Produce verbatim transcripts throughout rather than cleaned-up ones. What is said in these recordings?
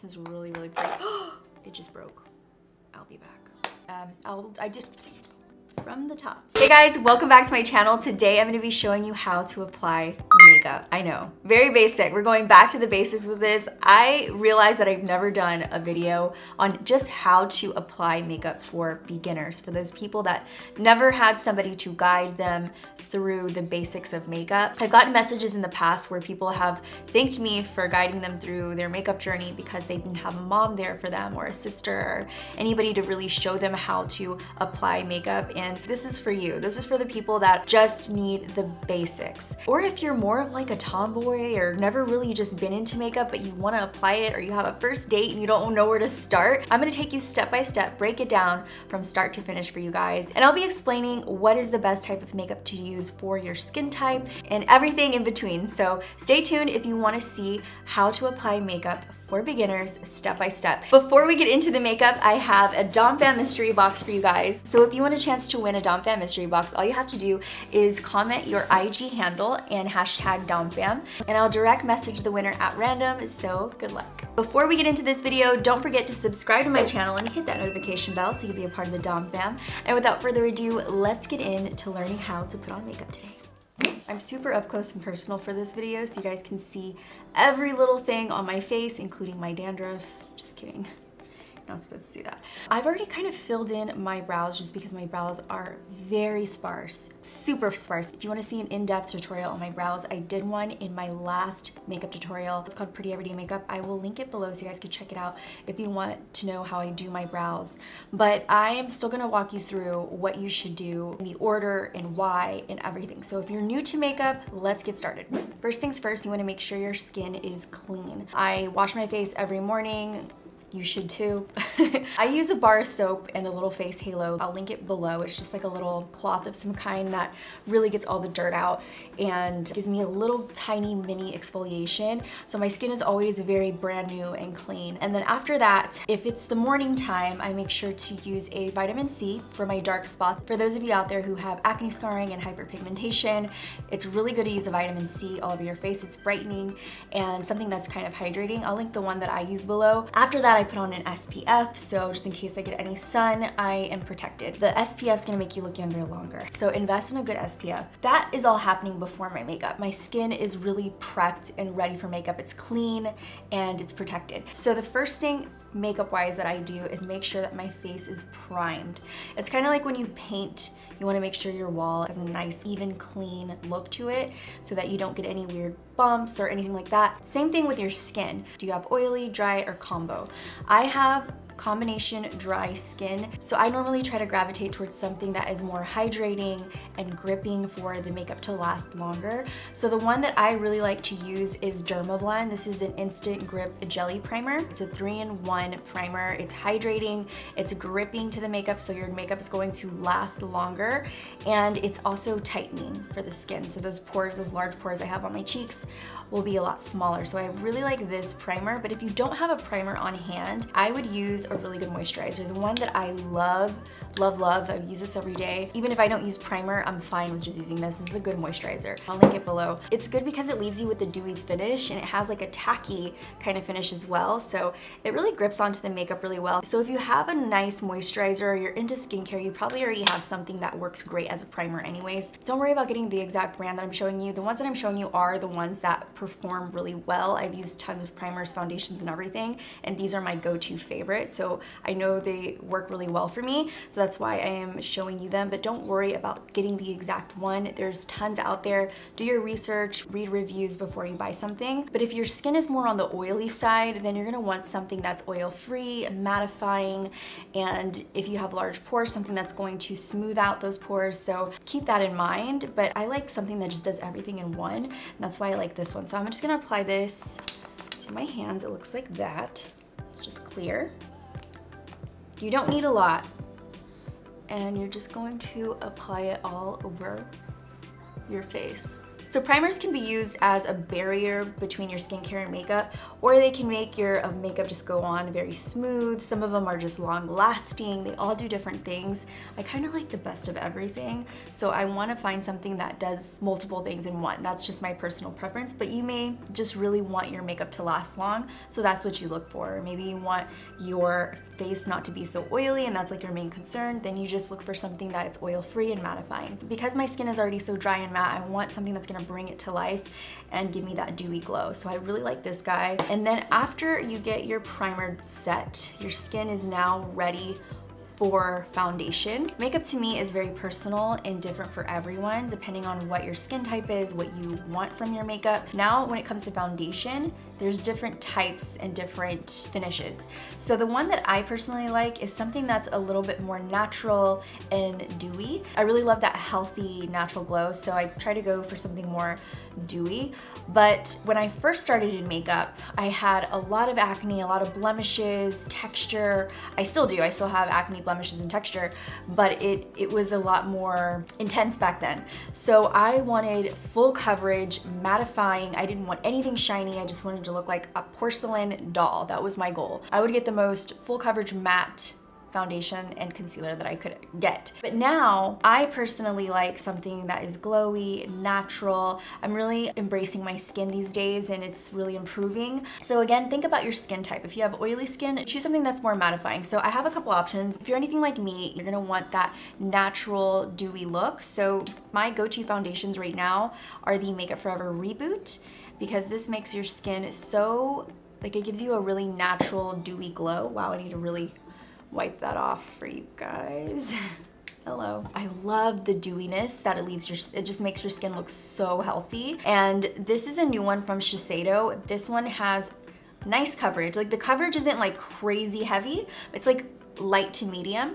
This is really, really pretty. It just broke. I'll be back. Um, I'll, I did from the top. Hey guys, welcome back to my channel. Today I'm gonna be showing you how to apply makeup. I know, very basic. We're going back to the basics with this. I realized that I've never done a video on just how to apply makeup for beginners, for those people that never had somebody to guide them through the basics of makeup. I've gotten messages in the past where people have thanked me for guiding them through their makeup journey because they didn't have a mom there for them or a sister or anybody to really show them how to apply makeup. And this is for you. This is for the people that just need the basics. Or if you're more of like a tomboy or never really just been into makeup but you want to apply it, or you have a first date and you don't know where to start, I'm going to take you step by step, break it down from start to finish for you guys. And I'll be explaining what is the best type of makeup to use for your skin type and everything in between. So stay tuned if you want to see how to apply makeup for beginners step by step. Before we get into the makeup, I have a DomFam mystery box for you guys. So if you want a chance to win a DomFam mystery box, all you have to do is comment your I G handle and hashtag DomFam, and I'll direct message the winner at random, so good luck. Before we get into this video, don't forget to subscribe to my channel and hit that notification bell so you can be a part of the DomFam. And without further ado, let's get into learning how to put on makeup today. I'm super up close and personal for this video, so you guys can see every little thing on my face, including my dandruff. Just kidding. Not supposed to see that. I've already kind of filled in my brows just because my brows are very sparse, super sparse. If you want to see an in-depth tutorial on my brows, I did one in my last makeup tutorial. It's called Pretty Everyday Makeup. I will link it below so you guys can check it out if you want to know how I do my brows. But I am still going to walk you through what you should do in the order and why and everything. So if you're new to makeup, let's get started. First things first, you want to make sure your skin is clean. I wash my face every morning. You should too. I use a bar of soap and a little face halo. I'll link it below. It's just like a little cloth of some kind that really gets all the dirt out and gives me a little tiny mini exfoliation. So my skin is always very brand new and clean. And then after that, if it's the morning time, I make sure to use a vitamin C for my dark spots. For those of you out there who have acne scarring and hyperpigmentation, it's really good to use a vitamin C all over your face. It's brightening and something that's kind of hydrating. I'll link the one that I use below. After that, I put on an S P F, so just in case I get any sun, I am protected. The S P F is gonna make you look younger longer, so invest in a good S P F. That is all happening before my makeup. My skin is really prepped and ready for makeup. It's clean and it's protected. So the first thing makeup wise that I do is make sure that my face is primed. It's kind of like when you paint, you want to make sure your wall has a nice even clean look to it so that you don't get any weird bumps or anything like that. Same thing with your skin. Do you have oily, dry, or combo? I have combination dry skin, so I normally try to gravitate towards something that is more hydrating and gripping for the makeup to last longer. So the one that I really like to use is Dermablend. This is an instant grip jelly primer. It's a three in one primer. It's hydrating, it's gripping to the makeup, so your makeup is going to last longer, and it's also tightening for the skin. So those pores, those large pores I have on my cheeks will be a lot smaller. So I really like this primer, but if you don't have a primer on hand, I would use a really good moisturizer. The one that I love, love, love, I use this every day. Even if I don't use primer, I'm fine with just using this. This is a good moisturizer. I'll link it below. It's good because it leaves you with a dewy finish, and it has like a tacky kind of finish as well, so it really grips onto the makeup really well. So if you have a nice moisturizer or you're into skincare, you probably already have something that works great as a primer anyways. Don't worry about getting the exact brand that I'm showing you. The ones that I'm showing you are the ones that perform really well. I've used tons of primers, foundations, and everything, and these are my go-to favorites. So I know they work really well for me, so that's why I am showing you them. But don't worry about getting the exact one. There's tons out there. Do your research, read reviews before you buy something. But if your skin is more on the oily side, then you're gonna want something that's oil-free, mattifying, and if you have large pores, something that's going to smooth out those pores. So keep that in mind. But I like something that just does everything in one, and that's why I like this one. So I'm just gonna apply this to my hands. It looks like that. It's just clear. You don't need a lot, and you're just going to apply it all over your face. So primers can be used as a barrier between your skincare and makeup, or they can make your uh, makeup just go on very smooth. Some of them are just long lasting. They all do different things. I kind of like the best of everything. So I want to find something that does multiple things in one. That's just my personal preference, but you may just really want your makeup to last long. So that's what you look for. Maybe you want your face not to be so oily and that's like your main concern. Then you just look for something that it's oil free and mattifying. Because my skin is already so dry and matte, I want something that's gonna bring it to life and give me that dewy glow. So I really like this guy. And then after you get your primer set, your skin is now ready for foundation. Makeup to me is very personal and different for everyone, depending on what your skin type is, what you want from your makeup. Now, when it comes to foundation, there's different types and different finishes. So the one that I personally like is something that's a little bit more natural and dewy. I really love that healthy, natural glow, so I try to go for something more dewy. But when I first started in makeup, I had a lot of acne, a lot of blemishes, texture. I still do, I still have acne, blemishes and texture, but it, it was a lot more intense back then. So I wanted full coverage, mattifying. I didn't want anything shiny. I just wanted to look like a porcelain doll. That was my goal. I would get the most full coverage matte foundation and concealer that I could get. But now I personally like something that is glowy, natural. I'm really embracing my skin these days and it's really improving. So again, think about your skin type. If you have oily skin, choose something that's more mattifying. So I have a couple options. If you're anything like me, you're gonna want that natural, dewy look. So my go-to foundations right now are the Makeup Forever Reboot, because this makes your skin so, like, it gives you a really natural, dewy glow. Wow, I need to really wipe that off for you guys. Hello. I love the dewiness that it leaves your, it just makes your skin look so healthy. And this is a new one from Shiseido. This one has nice coverage. Like, the coverage isn't like crazy heavy. It's like light to medium,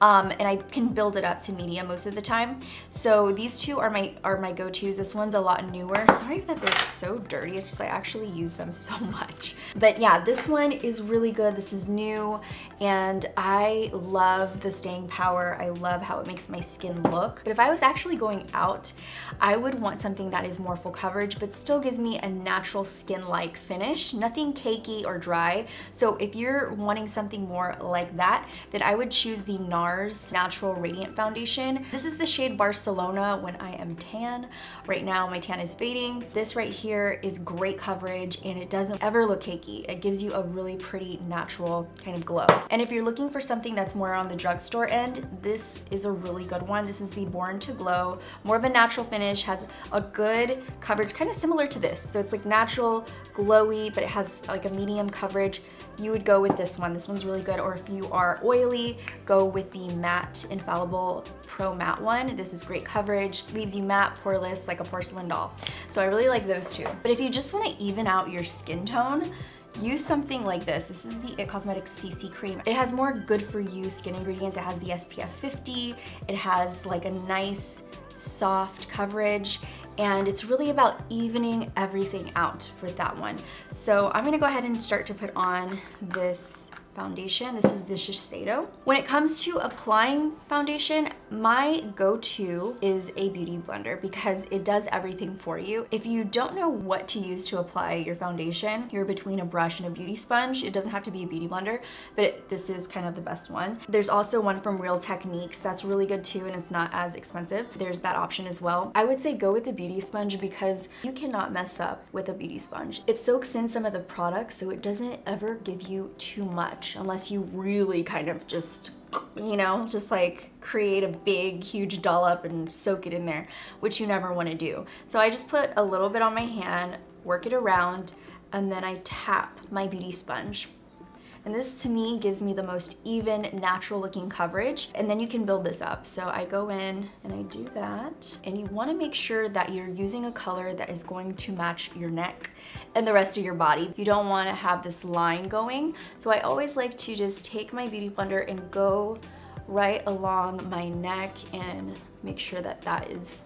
um, and I can build it up to medium most of the time. So these two are my are my go-tos. This one's a lot newer. Sorry that they're so dirty. It's just I actually use them so much. But yeah, this one is really good. This is new, and I love the staying power. I love how it makes my skin look. But if I was actually going out, I would want something that is more full coverage, but still gives me a natural skin-like finish. Nothing cakey or dry. So if you're wanting something more like that, that I would choose the NARS Natural Radiant Foundation. This is the shade Barcelona when I am tan. Right now my tan is fading. This right here is great coverage and it doesn't ever look cakey. It gives you a really pretty natural kind of glow. And if you're looking for something that's more on the drugstore end, this is a really good one. This is the Born to Glow. More of a natural finish, has a good coverage, kind of similar to this. So it's like natural, glowy, but it has like a medium coverage. You would go with this one. This one's really good. Or if you are oily, go with the Matte Infallible Pro Matte one. This is great coverage, leaves you matte, poreless, like a porcelain doll. So I really like those two. But if you just want to even out your skin tone, use something like this. This is the It Cosmetics C C Cream. It has more good-for-you skin ingredients. It has the S P F fifty. It has like a nice, soft coverage. And it's really about evening everything out for that one. So I'm gonna go ahead and start to put on this foundation. This is the Shiseido. When it comes to applying foundation, my go-to is a beauty blender because it does everything for you. If you don't know what to use to apply your foundation, you're between a brush and a beauty sponge. It doesn't have to be a beauty blender, but it, this is kind of the best one. There's also one from Real Techniques that's really good too, and it's not as expensive. There's that option as well. I would say go with the beauty sponge because you cannot mess up with a beauty sponge. It soaks in some of the product, so it doesn't ever give you too much. Unless you really kind of just, you know, just like create a big, huge dollop and soak it in there, which you never want to do. So I just put a little bit on my hand, work it around, and then I tap my beauty sponge. And this to me gives me the most even, natural looking coverage. And then you can build this up. So I go in and I do that. And you wanna make sure that you're using a color that is going to match your neck and the rest of your body. You don't wanna have this line going. So I always like to just take my beauty blender and go right along my neck and make sure that that is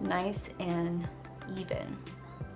nice and even.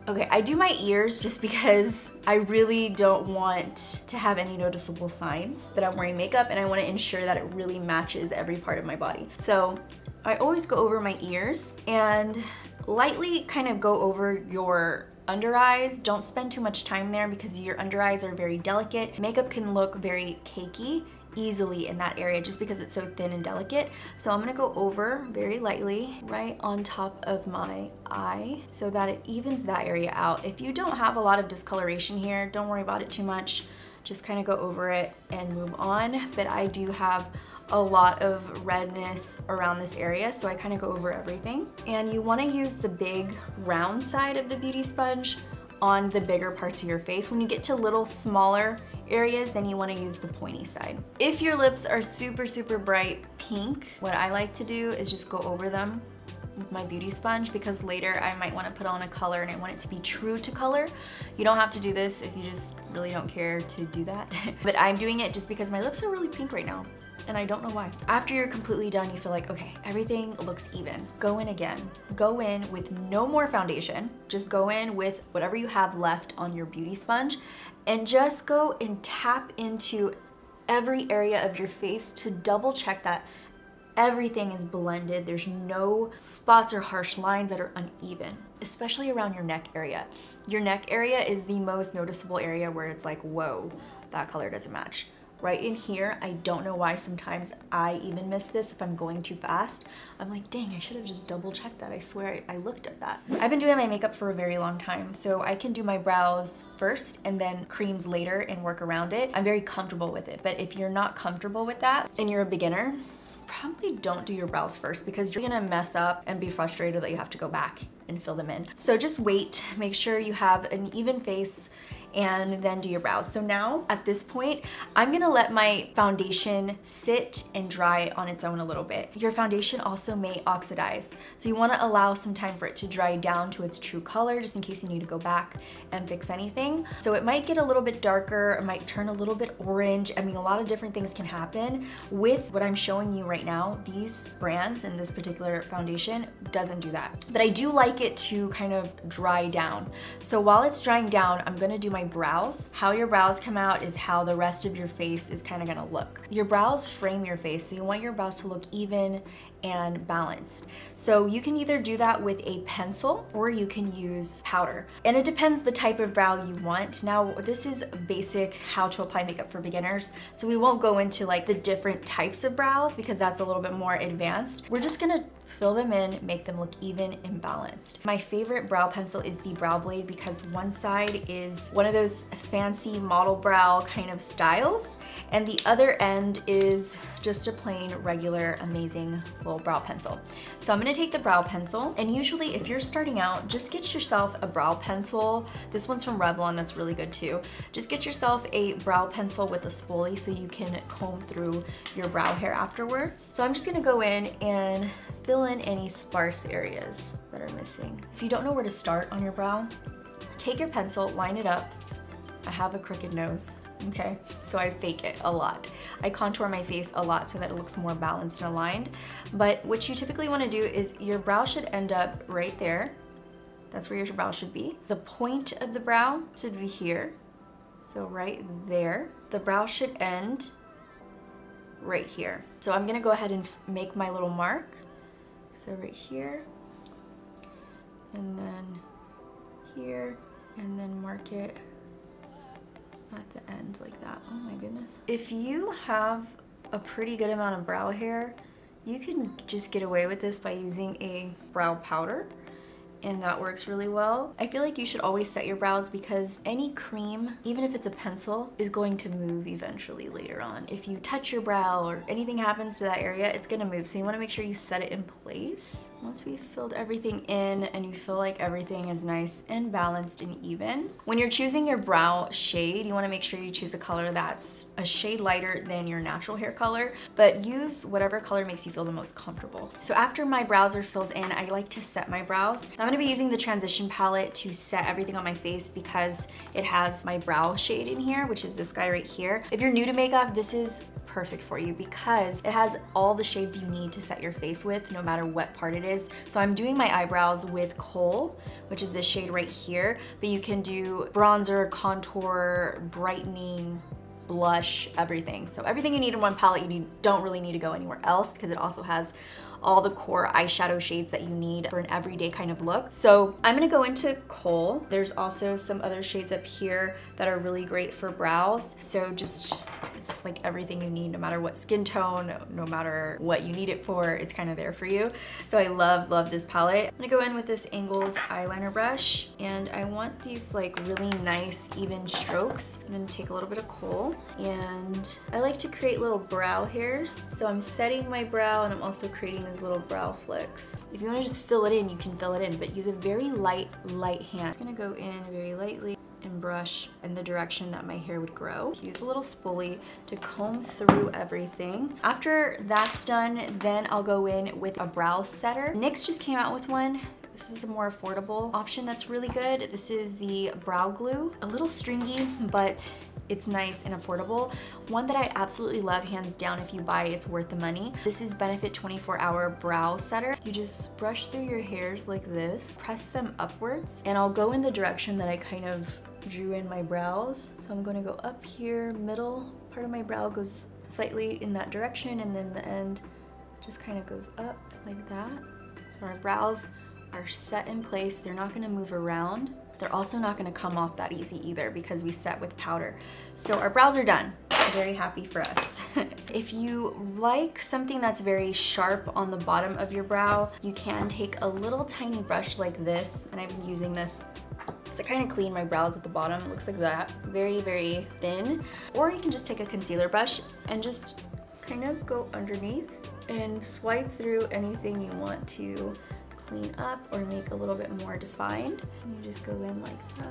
Okay, I do my ears just because I really don't want to have any noticeable signs that I'm wearing makeup, and I want to ensure that it really matches every part of my body. So I always go over my ears and lightly kind of go over your under eyes. Don't spend too much time there because your under eyes are very delicate. Makeup can look very cakey easily in that area just because it's so thin and delicate. So I'm gonna go over very lightly right on top of my eye so that it evens that area out. If you don't have a lot of discoloration here, don't worry about it too much. Just kind of go over it and move on. But I do have a lot of redness around this area, so I kind of go over everything. And you want to use the big round side of the beauty sponge on the bigger parts of your face. When you get to little smaller areas, then you want to use the pointy side. If your lips are super, super bright pink, what I like to do is just go over them with my beauty sponge, because later I might want to put on a color and I want it to be true to color. You don't have to do this if you just really don't care to do that. But I'm doing it just because my lips are really pink right now, and I don't know why. After you're completely done, you feel like, okay, everything looks even. Go in again. Go in with no more foundation. Just go in with whatever you have left on your beauty sponge, and just go and tap into every area of your face to double check that everything is blended. There's no spots or harsh lines that are uneven, especially around your neck area. Your neck area is the most noticeable area where it's like, whoa, that color doesn't match. Right in here, I don't know why sometimes I even miss this if I'm going too fast. I'm like, dang, I should have just double checked that. I swear I looked at that. I've been doing my makeup for a very long time, so I can do my brows first and then creams later and work around it. I'm very comfortable with it, but if you're not comfortable with that and you're a beginner, probably don't do your brows first because you're gonna mess up and be frustrated that you have to go back and fill them in. So just wait, make sure you have an even face, and then do your brows. So now at this point, I'm gonna let my foundation sit and dry on its own a little bit. Your foundation also may oxidize, so you wanna allow some time for it to dry down to its true color, just in case you need to go back and fix anything. So it might get a little bit darker, it might turn a little bit orange. I mean, a lot of different things can happen with what I'm showing you right now. These brands and this particular foundation doesn't do that. But I do like it to kind of dry down. So while it's drying down, I'm gonna do my brows. How your brows come out is how the rest of your face is kind of gonna look. Your brows frame your face, so you want your brows to look even and balanced. So you can either do that with a pencil or you can use powder. And it depends the type of brow you want. Now, this is basic how to apply makeup for beginners, so we won't go into like the different types of brows because that's a little bit more advanced. We're just gonna fill them in, make them look even and balanced. My favorite brow pencil is the Brow Blade because one side is one of those fancy model brow kind of styles, and the other end is just a plain, regular, amazing little brow pencil. So I'm gonna take the brow pencil, and usually if you're starting out, just get yourself a brow pencil. This one's from Revlon, that's really good too. Just get yourself a brow pencil with a spoolie so you can comb through your brow hair afterwards. So I'm just gonna go in and fill in any sparse areas that are missing. If you don't know where to start on your brow, take your pencil, line it up. I have a crooked nose, okay? So I fake it a lot. I contour my face a lot so that it looks more balanced and aligned. But what you typically want to do is your brow should end up right there. That's where your brow should be. The point of the brow should be here. So right there. The brow should end right here. So I'm gonna go ahead and make my little mark. So right here, and then here, and then mark it at the end like that. Oh my goodness. If you have a pretty good amount of brow hair, you can just get away with this by using a brow powder, and that works really well. I feel like you should always set your brows because any cream, even if it's a pencil, is going to move eventually later on. If you touch your brow or anything happens to that area, it's gonna move. So you wanna make sure you set it in place. Once we've filled everything in and you feel like everything is nice and balanced and even, when you're choosing your brow shade, you wanna make sure you choose a color that's a shade lighter than your natural hair color, but use whatever color makes you feel the most comfortable. So after my brows are filled in, I like to set my brows. Now, I'm gonna be using the transition palette to set everything on my face because it has my brow shade in here, which is this guy right here. If you're new to makeup, this is perfect for you because it has all the shades you need to set your face with, no matter what part it is. So I'm doing my eyebrows with Kohl, which is this shade right here, but you can do bronzer, contour, brightening, blush, everything. So everything you need in one palette, you need, don't really need to go anywhere else because it also has all the core eyeshadow shades that you need for an everyday kind of look. So I'm gonna go into Kohl. There's also some other shades up here that are really great for brows. So just, it's like everything you need, no matter what skin tone, no matter what you need it for, it's kind of there for you. So I love, love this palette. I'm gonna go in with this angled eyeliner brush and I want these like really nice, even strokes. I'm gonna take a little bit of Kohl. And I like to create little brow hairs. So I'm setting my brow and I'm also creating these little brow flicks. If you want to just fill it in, you can fill it in, but use a very light, light hand. It's gonna go in very lightly and brush in the direction that my hair would grow. Use a little spoolie to comb through everything. After that's done, then I'll go in with a brow setter. N Y X just came out with one. This is a more affordable option that's really good. This is the brow glue. A little stringy, but it's nice and affordable. One that I absolutely love, hands down, if you buy it, it's worth the money. This is Benefit twenty-four hour Brow Setter. You just brush through your hairs like this, press them upwards, and I'll go in the direction that I kind of drew in my brows. So I'm gonna go up here, middle part of my brow goes slightly in that direction, and then the end just kind of goes up like that. So our brows are set in place. They're not gonna move around. They're also not gonna come off that easy either because we set with powder. So our brows are done. Very happy for us. If you like something that's very sharp on the bottom of your brow, you can take a little tiny brush like this, and I've been using this to kind of clean my brows at the bottom. It looks like that. Very, very thin. Or you can just take a concealer brush and just kind of go underneath and swipe through anything you want to clean up or make a little bit more defined. And you just go in like that.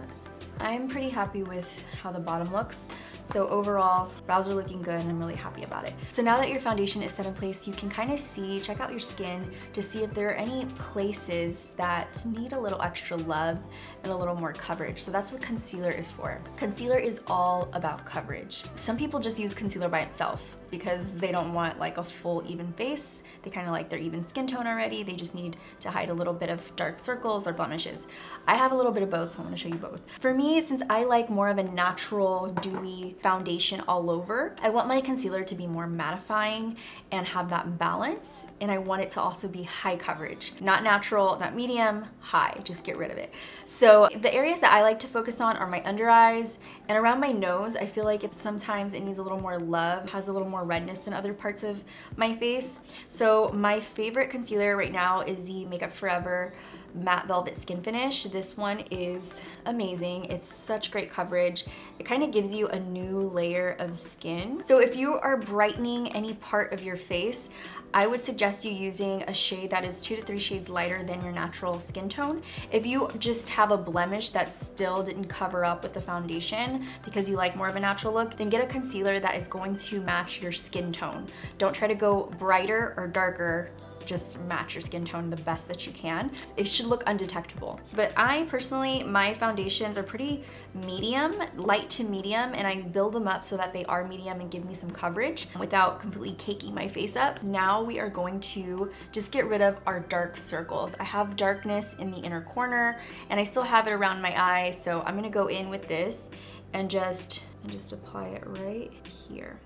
I'm pretty happy with how the bottom looks. So overall, brows are looking good and I'm really happy about it. So now that your foundation is set in place, you can kind of see, check out your skin to see if there are any places that need a little extra love and a little more coverage. So that's what concealer is for. Concealer is all about coverage. Some people just use concealer by itself because they don't want like a full even face. They kind of like their even skin tone already. They just need to hide a little bit of dark circles or blemishes. I have a little bit of both, so I'm gonna show you both. For me, since I like more of a natural, dewy foundation all over, I want my concealer to be more mattifying and have that balance, and I want it to also be high coverage. Not natural, not medium, high, just get rid of it. So the areas that I like to focus on are my under eyes and around my nose. I feel like it's sometimes it needs a little more love, has a little more redness than other parts of my face. So my favorite concealer right now is the Makeup Forever Matte Velvet Skin Finish. This one is amazing. It's such great coverage. It kind of gives you a new layer of skin. So if you are brightening any part of your face, I would suggest you using a shade that is two to three shades lighter than your natural skin tone. If you just have a blemish that still didn't cover up with the foundation because you like more of a natural look, then get a concealer that is going to match your skin tone. Don't try to go brighter or darker, just match your skin tone the best that you can. It should look undetectable. But I personally, my foundations are pretty medium, light to medium, and I build them up so that they are medium and give me some coverage without completely caking my face up. Now we are going to just get rid of our dark circles. I have darkness in the inner corner and I still have it around my eye, so I'm gonna go in with this and just, and just apply it right here.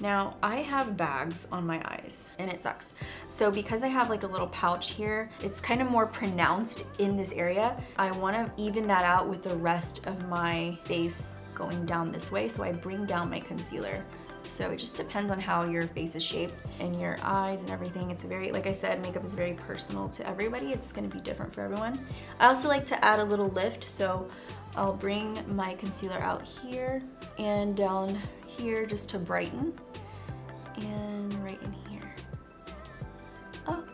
Now, I have bags on my eyes and it sucks. So because I have like a little pouch here, it's kind of more pronounced in this area. I want to even that out with the rest of my face going down this way, so I bring down my concealer. So it just depends on how your face is shaped and your eyes and everything. It's very, like I said, makeup is very personal to everybody. It's going to be different for everyone. I also like to add a little lift, so I'll bring my concealer out here and down here just to brighten, and right in here. Oh,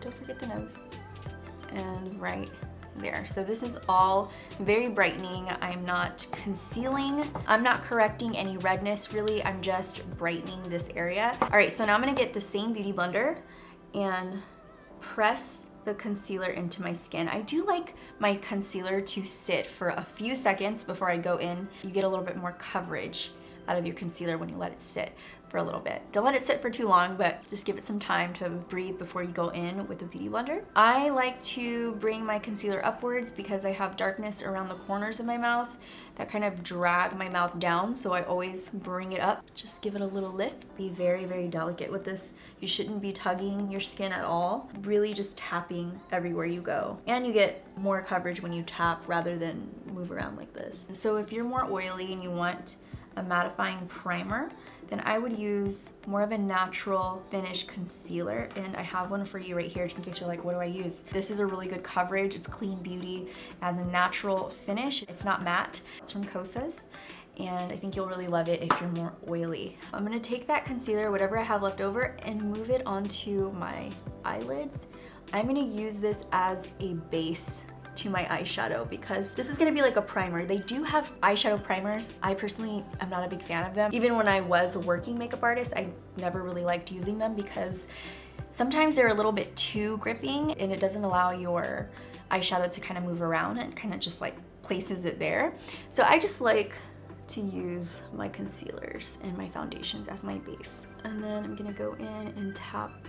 don't forget the nose. And right there. So this is all very brightening. I'm not concealing. I'm not correcting any redness really. I'm just brightening this area. All right, so now I'm gonna get the same beauty blender and press the concealer into my skin. I do like my concealer to sit for a few seconds before I go in. You get a little bit more coverage out of your concealer when you let it sit for a little bit. Don't let it sit for too long, but just give it some time to breathe before you go in with a beauty blender. I like to bring my concealer upwards because I have darkness around the corners of my mouth that kind of drag my mouth down, so I always bring it up. Just give it a little lift. Be very, very delicate with this. You shouldn't be tugging your skin at all. Really just tapping everywhere you go. And you get more coverage when you tap rather than move around like this. So if you're more oily and you want a mattifying primer, then I would use more of a natural finish concealer, and I have one for you right here just in case you're like, what do I use? This is a really good coverage. It's Clean Beauty. It has a natural finish. It's not matte. It's from Kosas, and I think you'll really love it if you're more oily. I'm gonna take that concealer, whatever I have left over, and move it onto my eyelids. I'm gonna use this as a base to my eyeshadow because this is gonna be like a primer. They do have eyeshadow primers. I personally am not a big fan of them. Even when I was a working makeup artist, I never really liked using them because sometimes they're a little bit too gripping and it doesn't allow your eyeshadow to kind of move around and kind of just like places it there. So I just like to use my concealers and my foundations as my base. And then I'm gonna go in and tap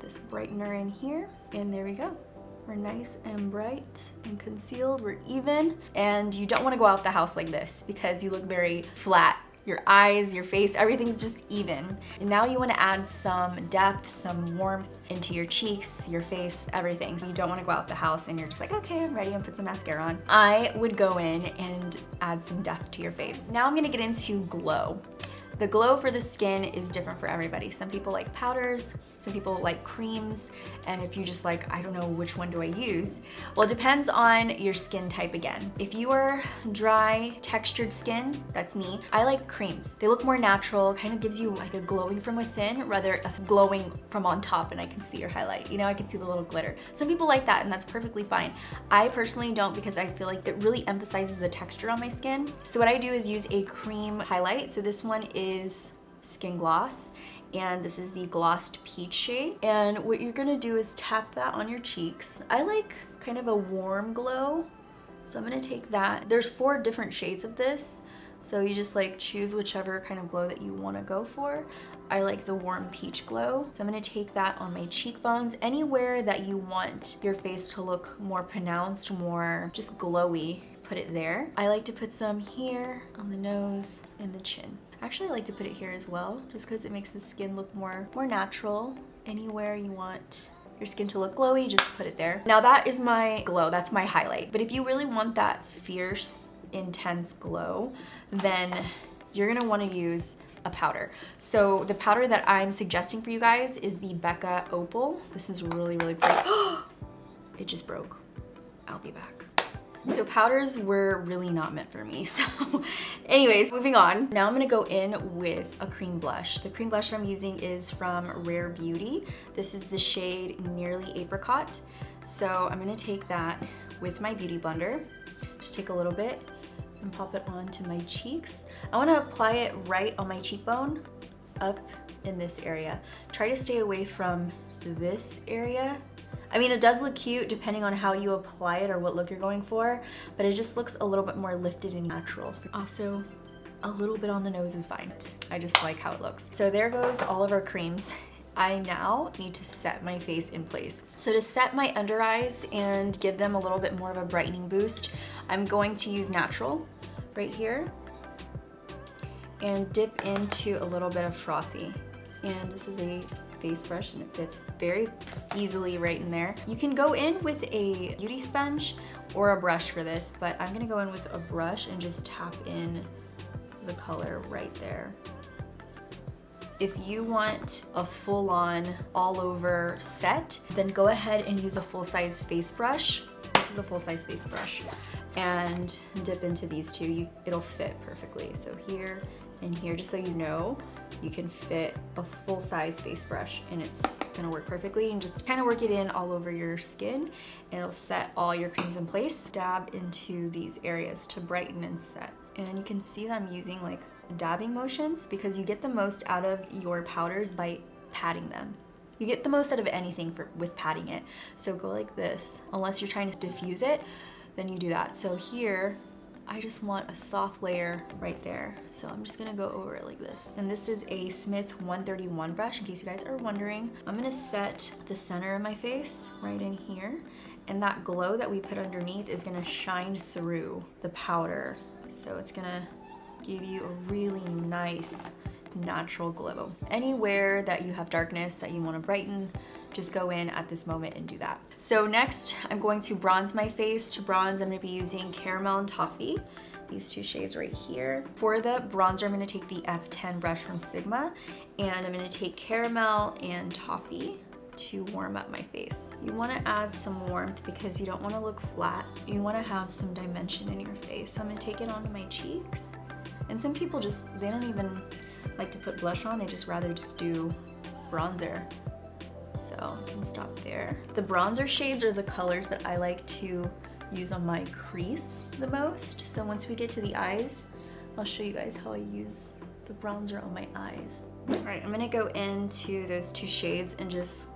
this brightener in here, and there we go. We're nice and bright and concealed, we're even. And you don't wanna go out the house like this because you look very flat. Your eyes, your face, everything's just even. And now you wanna add some depth, some warmth into your cheeks, your face, everything. So you don't wanna go out the house and you're just like, okay, I'm ready, and put some mascara on. I would go in and add some depth to your face. Now I'm gonna get into glow. The glow for the skin is different for everybody. Some people like powders, some people like creams, and if you just like, I don't know, which one do I use? Well, it depends on your skin type again. If you are dry, textured skin, that's me, I like creams. They look more natural, kind of gives you like a glowing from within, rather than glowing from on top and I can see your highlight. You know, I can see the little glitter. Some people like that and that's perfectly fine. I personally don't because I feel like it really emphasizes the texture on my skin. So what I do is use a cream highlight. So this one is is Skin Gloss, and this is the Glossed Peach shade, and what you're gonna do is tap that on your cheeks. I like kind of a warm glow, so I'm gonna take that. There's four different shades of this, so you just like choose whichever kind of glow that you want to go for. I like the warm peach glow, so I'm gonna take that on my cheekbones, anywhere that you want your face to look more pronounced, more just glowy, put it there. I like to put some here on the nose and the chin. Actually, I like to put it here as well, just because it makes the skin look more, more natural. Anywhere you want your skin to look glowy, just put it there. Now that is my glow, that's my highlight. But if you really want that fierce, intense glow, then you're gonna wanna use a powder. So the powder that I'm suggesting for you guys is the Becca Opal. This is really, really bright. It just broke. I'll be back. So powders were really not meant for me. So anyways, moving on. Now I'm gonna go in with a cream blush. The cream blush that I'm using is from Rare Beauty. This is the shade Nearly Apricot. So I'm gonna take that with my beauty blender. Just take a little bit and pop it onto my cheeks. I wanna apply it right on my cheekbone, up in this area. Try to stay away from this area. I mean, it does look cute depending on how you apply it or what look you're going for, but it just looks a little bit more lifted and natural. Also, a little bit on the nose is fine. I just like how it looks. So there goes all of our creams. I now need to set my face in place. So to set my under eyes and give them a little bit more of a brightening boost, I'm going to use natural right here and dip into a little bit of frothy. And this is a face brush and it fits very easily right in there. You can go in with a beauty sponge or a brush for this, but I'm gonna go in with a brush and just tap in the color right there. If you want a full-on all-over set, then go ahead and use a full-size face brush. This is a full-size face brush, and dip into these two. You, it'll fit perfectly. So here and here, just so you know, you can fit a full-size face brush and it's gonna work perfectly, and just kind of work it in all over your skin and it'll set all your creams in place. Dab into these areas to brighten and set. And you can see that I'm using like dabbing motions because you get the most out of your powders by patting them. You get the most out of anything for, with patting it. So go like this. Unless you're trying to diffuse it, then you do that. So here, I just want a soft layer right there. So I'm just gonna go over it like this. And this is a Smith one thirty-one brush, in case you guys are wondering. I'm gonna set the center of my face right in here. And that glow that we put underneath is gonna shine through the powder. So it's gonna give you a really nice natural glow. Anywhere that you have darkness that you wanna brighten, just go in at this moment and do that. So next, I'm going to bronze my face. To bronze, I'm gonna be using Caramel and Toffee, these two shades right here. For the bronzer, I'm gonna take the F ten brush from Sigma, and I'm gonna take Caramel and Toffee to warm up my face. You wanna add some warmth because you don't wanna look flat. You wanna have some dimension in your face. So I'm gonna take it onto my cheeks. And some people just, they don't even like to put blush on, they just rather just do bronzer. So you can stop there. The bronzer shades are the colors that I like to use on my crease the most. So once we get to the eyes, I'll show you guys how I use the bronzer on my eyes. All right, I'm gonna go into those two shades and just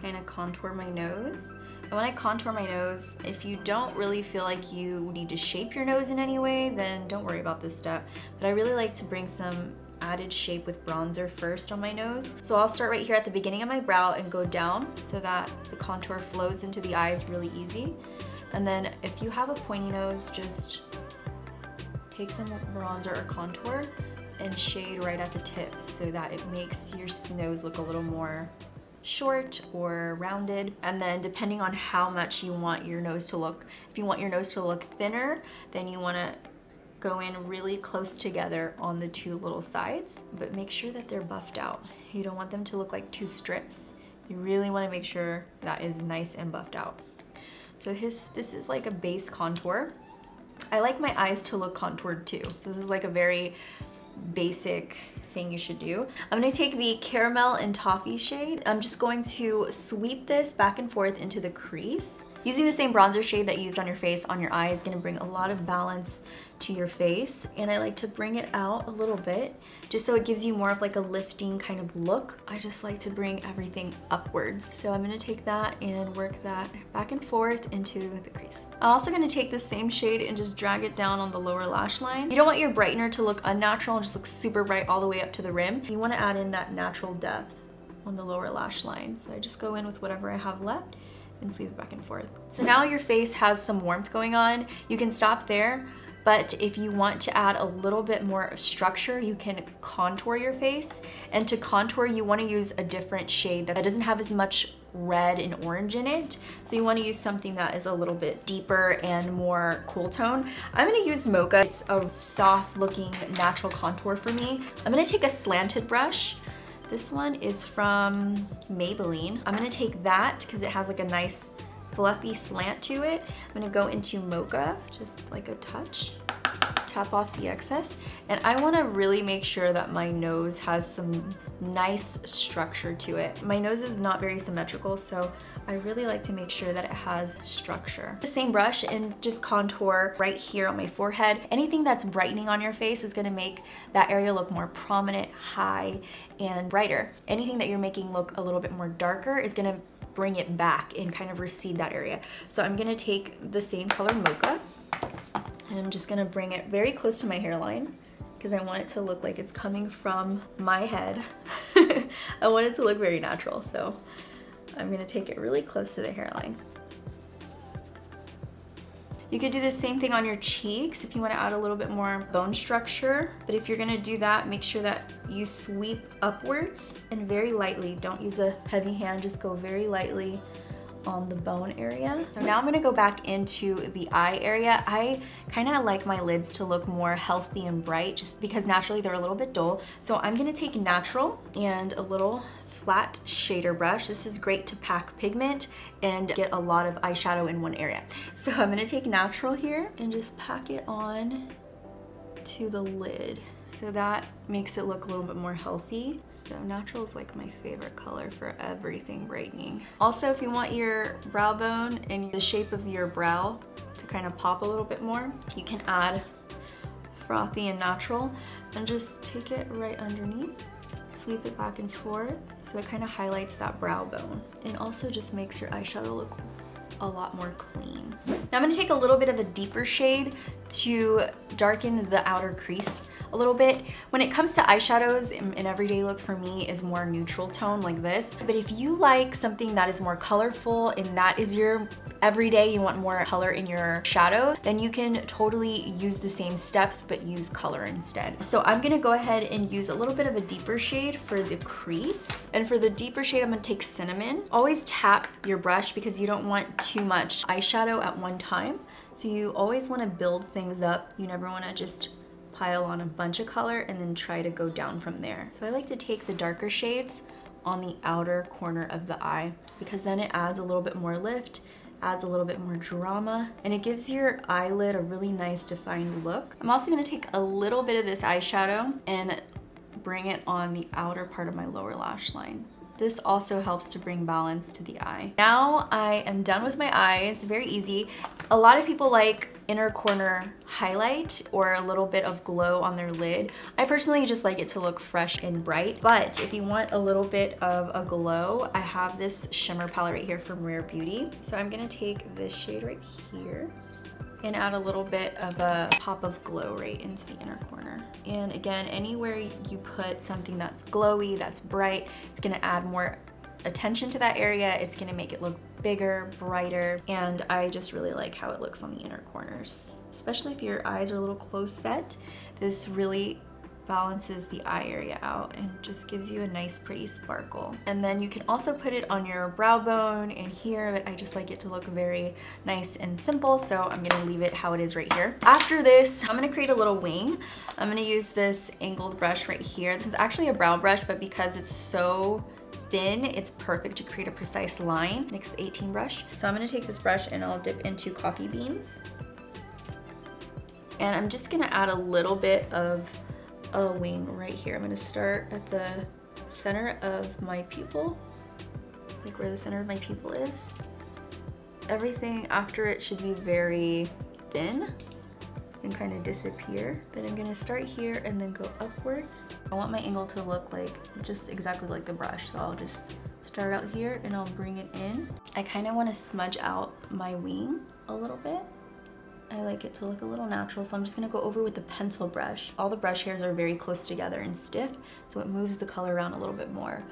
kind of contour my nose. And when I contour my nose, if you don't really feel like you need to shape your nose in any way, then don't worry about this step. But I really like to bring some added shape with bronzer first on my nose. So I'll start right here at the beginning of my brow and go down so that the contour flows into the eyes really easy. And then if you have a pointy nose, just take some bronzer or contour and shade right at the tip so that it makes your nose look a little more short or rounded. And then depending on how much you want your nose to look, if you want your nose to look thinner, then you want to go in really close together on the two little sides, but make sure that they're buffed out. You don't want them to look like two strips. You really want to make sure that is nice and buffed out. So his, this is like a base contour. I like my eyes to look contoured too. So this is like a very basic thing you should do. I'm gonna take the Caramel and Toffee shade. I'm just going to sweep this back and forth into the crease. Using the same bronzer shade that you used on your face on your eye is gonna bring a lot of balance to your face. And I like to bring it out a little bit just so it gives you more of like a lifting kind of look. I just like to bring everything upwards. So I'm gonna take that and work that back and forth into the crease. I'm also gonna take the same shade and just drag it down on the lower lash line. You don't want your brightener to look unnatural and just look super bright all the way up to the rim. You wanna add in that natural depth on the lower lash line. So I just go in with whatever I have left and sweep it back and forth. So now your face has some warmth going on. You can stop there, but if you want to add a little bit more structure, you can contour your face. And to contour, you wanna use a different shade that doesn't have as much red and orange in it. So you wanna use something that is a little bit deeper and more cool tone. I'm gonna use Mocha. It's a soft looking natural contour for me. I'm gonna take a slanted brush. This one is from Maybelline. I'm gonna take that because it has like a nice fluffy slant to it. I'm gonna go into Mocha, just like a touch. Tap off the excess. And I wanna really make sure that my nose has some nice structure to it. My nose is not very symmetrical, so I really like to make sure that it has structure. The same brush and just contour right here on my forehead. Anything that's brightening on your face is gonna make that area look more prominent, high, and brighter. Anything that you're making look a little bit more darker is gonna bring it back and kind of recede that area. So I'm gonna take the same color Mocha, and I'm just gonna bring it very close to my hairline because I want it to look like it's coming from my head. I want it to look very natural, so I'm gonna take it really close to the hairline. You could do the same thing on your cheeks if you wanna add a little bit more bone structure, but if you're gonna do that, make sure that you sweep upwards and very lightly. Don't use a heavy hand, just go very lightly on the bone area. So now I'm gonna go back into the eye area. I kinda like my lids to look more healthy and bright just because naturally they're a little bit dull. So I'm gonna take natural and a little flat shader brush. This is great to pack pigment and get a lot of eyeshadow in one area. So I'm gonna take natural here and just pack it on to the lid. So that makes it look a little bit more healthy. So natural is like my favorite color for everything brightening. Also, if you want your brow bone and the shape of your brow to kind of pop a little bit more, you can add frothy and natural and just take it right underneath, sweep it back and forth. So it kind of highlights that brow bone. It also just makes your eyeshadow look a lot more clean. Now I'm gonna take a little bit of a deeper shade to darken the outer crease a little bit. When it comes to eyeshadows, an everyday look for me is more neutral tone like this. But if you like something that is more colorful and that is your everyday, you want more color in your shadow, then you can totally use the same steps but use color instead. So I'm gonna go ahead and use a little bit of a deeper shade for the crease. And for the deeper shade, I'm gonna take Cinnamon. Always tap your brush because you don't want too much eyeshadow at one time. So you always wanna build things up. You never wanna just pile on a bunch of color and then try to go down from there. So I like to take the darker shades on the outer corner of the eye because then it adds a little bit more lift, adds a little bit more drama, and it gives your eyelid a really nice defined look. I'm also gonna take a little bit of this eyeshadow and bring it on the outer part of my lower lash line. This also helps to bring balance to the eye. Now I am done with my eyes, very easy. A lot of people like inner corner highlight or a little bit of glow on their lid. I personally just like it to look fresh and bright, but if you want a little bit of a glow, I have this shimmer palette right here from Rare Beauty. So I'm gonna take this shade right here and add a little bit of a pop of glow right into the inner corner. And again, anywhere you put something that's glowy, that's bright, it's gonna add more attention to that area. It's gonna make it look bigger, brighter, and I just really like how it looks on the inner corners. Especially if your eyes are a little close set, this really balances the eye area out and just gives you a nice pretty sparkle. And then you can also put it on your brow bone and here, but I just like it to look very nice and simple, so I'm gonna leave it how it is right here. After this, I'm gonna create a little wing. I'm gonna use this angled brush right here. This is actually a brow brush, but because it's so thin, it's perfect to create a precise line. N Y X eighteen brush. So I'm gonna take this brush and I'll dip into Coffee Beans. And I'm just gonna add a little bit of a wing right here. I'm gonna start at the center of my pupil, like where the center of my pupil is. Everything after it should be very thin and kind of disappear, but I'm gonna start here and then go upwards. I want my angle to look like just exactly like the brush, so I'll just start out here and I'll bring it in. I kind of want to smudge out my wing a little bit. I like it to look a little natural, so I'm just gonna go over with the pencil brush. All the brush hairs are very close together and stiff, so it moves the color around a little bit more.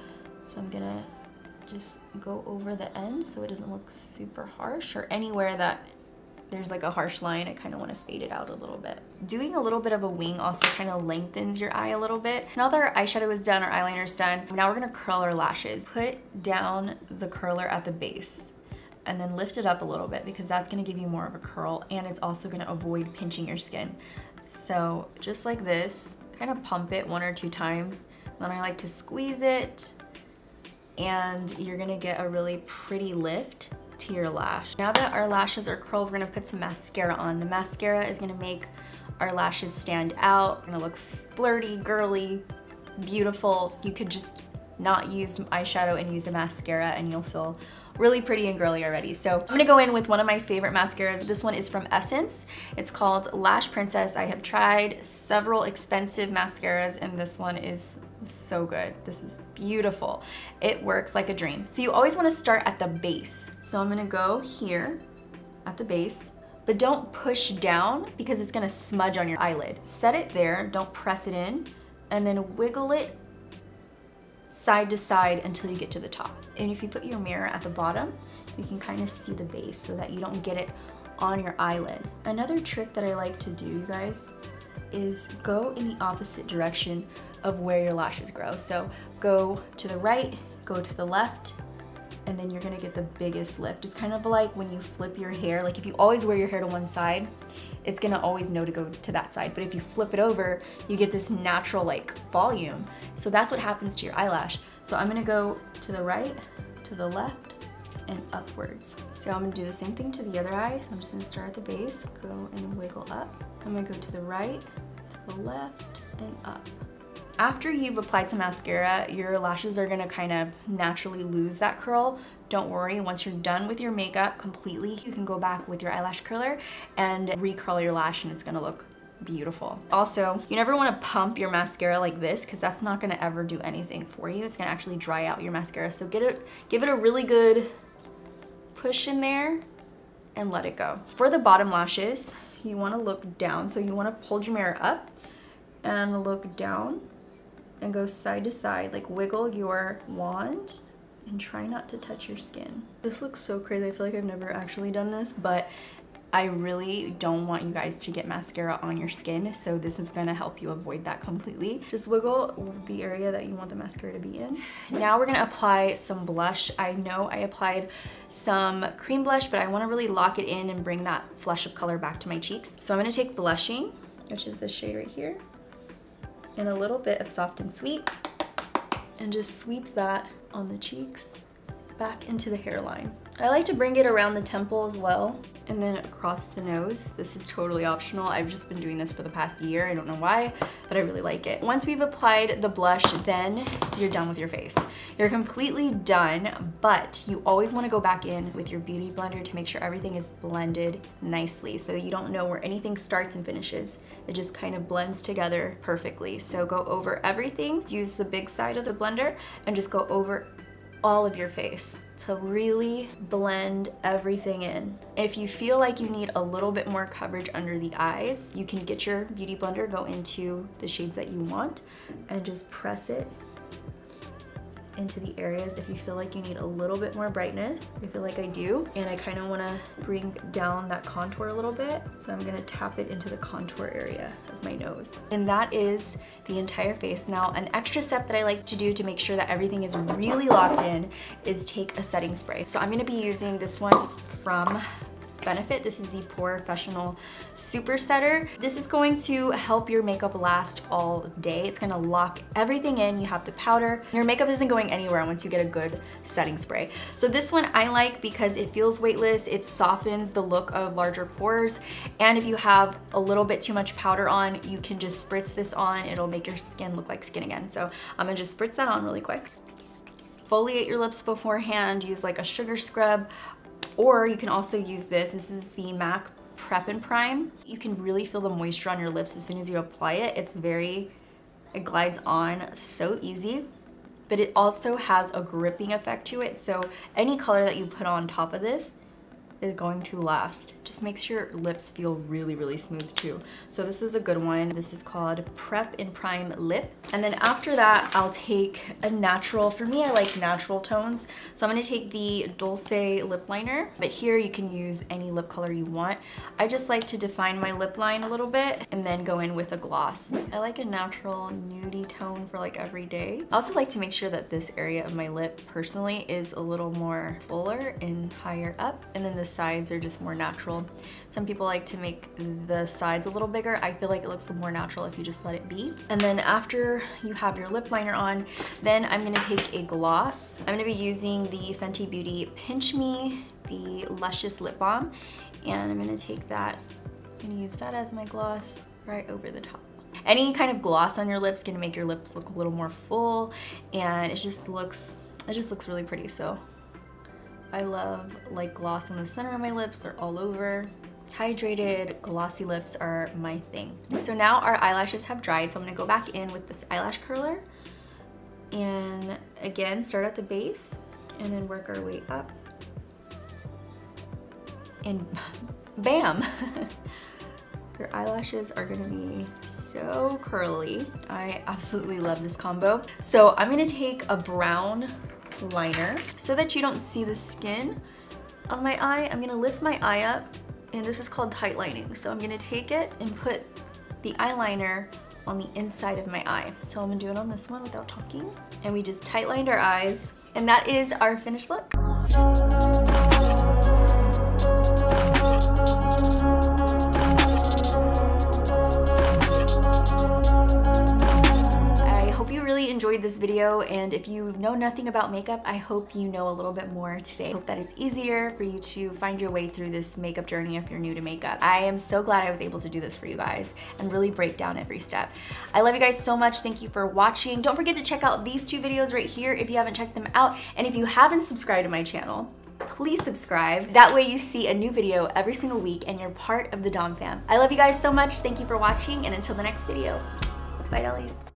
So I'm gonna just go over the end so it doesn't look super harsh, or anywhere that there's like a harsh line, I kind of want to fade it out a little bit. Doing a little bit of a wing also kind of lengthens your eye a little bit. Now that our eyeshadow is done, our eyeliner is done, now we're going to curl our lashes. Put down the curler at the base and then lift it up a little bit because that's going to give you more of a curl and it's also going to avoid pinching your skin. So just like this, kind of pump it one or two times. Then I like to squeeze it and you're going to get a really pretty lift to your lash. Now that our lashes are curled, we're gonna put some mascara on. The mascara is gonna make our lashes stand out. We're gonna look flirty, girly, beautiful. You could just not use eyeshadow and use a mascara and you'll feel really pretty and girly already. So I'm gonna go in with one of my favorite mascaras. This one is from Essence. It's called Lash Princess. I have tried several expensive mascaras and this one is so good. This is beautiful. It works like a dream. So you always wanna start at the base. So I'm gonna go here at the base, but don't push down because it's gonna smudge on your eyelid. Set it there, don't press it in, and then wiggle it side to side until you get to the top. And if you put your mirror at the bottom, you can kind of see the base so that you don't get it on your eyelid. Another trick that I like to do, you guys, is go in the opposite direction of where your lashes grow. So go to the right, go to the left, and then you're gonna get the biggest lift. It's kind of like when you flip your hair, like if you always wear your hair to one side, it's gonna always know to go to that side. But if you flip it over, you get this natural like volume. So that's what happens to your eyelash. So I'm gonna go to the right, to the left, and upwards. So I'm gonna do the same thing to the other eye. So I'm just gonna start at the base, go and wiggle up. I'm gonna go to the right, to the left, and up. After you've applied some mascara, your lashes are gonna kind of naturally lose that curl. Don't worry, once you're done with your makeup completely, you can go back with your eyelash curler and recurl your lash and it's gonna look beautiful. Also, you never wanna pump your mascara like this because that's not gonna ever do anything for you. It's gonna actually dry out your mascara. So get it, give it a really good push in there and let it go. For the bottom lashes, you want to look down. So you want to hold your mirror up and look down and go side to side, like wiggle your wand and try not to touch your skin. This looks so crazy. I feel like I've never actually done this, but I really don't want you guys to get mascara on your skin, so this is gonna help you avoid that completely. Just wiggle the area that you want the mascara to be in. Now we're gonna apply some blush. I know I applied some cream blush, but I wanna really lock it in and bring that flush of color back to my cheeks. So I'm gonna take Blushing, which is this shade right here, and a little bit of Soft and Sweet, and just sweep that on the cheeks, back into the hairline. I like to bring it around the temple as well, and then across the nose. This is totally optional. I've just been doing this for the past year. I don't know why, but I really like it. Once we've applied the blush, then you're done with your face. You're completely done, but you always want to go back in with your beauty blender to make sure everything is blended nicely, so you don't know where anything starts and finishes. It just kind of blends together perfectly. So go over everything, use the big side of the blender, and just go over all of your face to really blend everything in. If you feel like you need a little bit more coverage under the eyes, you can get your beauty blender, go into the shades that you want, and just press it into the areas if you feel like you need a little bit more brightness. I feel like I do, and I kind of want to bring down that contour a little bit, so I'm going to tap it into the contour area of my nose. And that is the entire face. Now, an extra step that I like to do to make sure that everything is really locked in is take a setting spray. So I'm going to be using this one from Benefit. This is the Professional Super Setter. This is going to help your makeup last all day. It's gonna lock everything in. You have the powder. Your makeup isn't going anywhere once you get a good setting spray. So this one I like because it feels weightless. It softens the look of larger pores. And if you have a little bit too much powder on, you can just spritz this on. It'll make your skin look like skin again. So I'm gonna just spritz that on really quick. Foliate your lips beforehand. Use like a sugar scrub. Or you can also use this. This is the MAC Prep and Prime. You can really feel the moisture on your lips as soon as you apply it. It's very, it glides on so easy, but it also has a gripping effect to it. So any color that you put on top of this is going to last. Just makes your lips feel really, really smooth too. So this is a good one. This is called Prep and Prime Lip. And then after that, I'll take a natural. For me, I like natural tones. So I'm gonna take the Dulce Lip Liner, but here you can use any lip color you want. I just like to define my lip line a little bit and then go in with a gloss. I like a natural nudie tone for like every day. I also like to make sure that this area of my lip personally is a little more fuller and higher up. And then the sides are just more natural. Some people like to make the sides a little bigger. I feel like it looks more natural if you just let it be. And then after you have your lip liner on, then I'm gonna take a gloss. I'm gonna be using the Fenty Beauty Pinch Me, the Luscious Lip Balm, and I'm gonna take that, I'm gonna use that as my gloss right over the top. Any kind of gloss on your lips is gonna make your lips look a little more full, and it just looks, it just looks really pretty. So I love like gloss on the center of my lips or all over. Hydrated, glossy lips are my thing. So now our eyelashes have dried, so I'm gonna go back in with this eyelash curler. And again, start at the base and then work our way up. And bam! Your eyelashes are gonna be so curly. I absolutely love this combo. So I'm gonna take a brown liner so that you don't see the skin on my eye. I'm gonna lift my eye up, and this is called tight lining. So I'm gonna take it and put the eyeliner on the inside of my eye. So I'm gonna do it on this one without talking. And we just tight lined our eyes, and that is our finished look. Really enjoyed this video, and if you know nothing about makeup, I hope you know a little bit more today. I hope that it's easier for you to find your way through this makeup journey if you're new to makeup. I am so glad I was able to do this for you guys and really break down every step. I love you guys so much. Thank you for watching. Don't forget to check out these two videos right here if you haven't checked them out, and if you haven't subscribed to my channel, please subscribe. That way you see a new video every single week and you're part of the Dom Fam. I love you guys so much. Thank you for watching, and until the next video, bye dollies.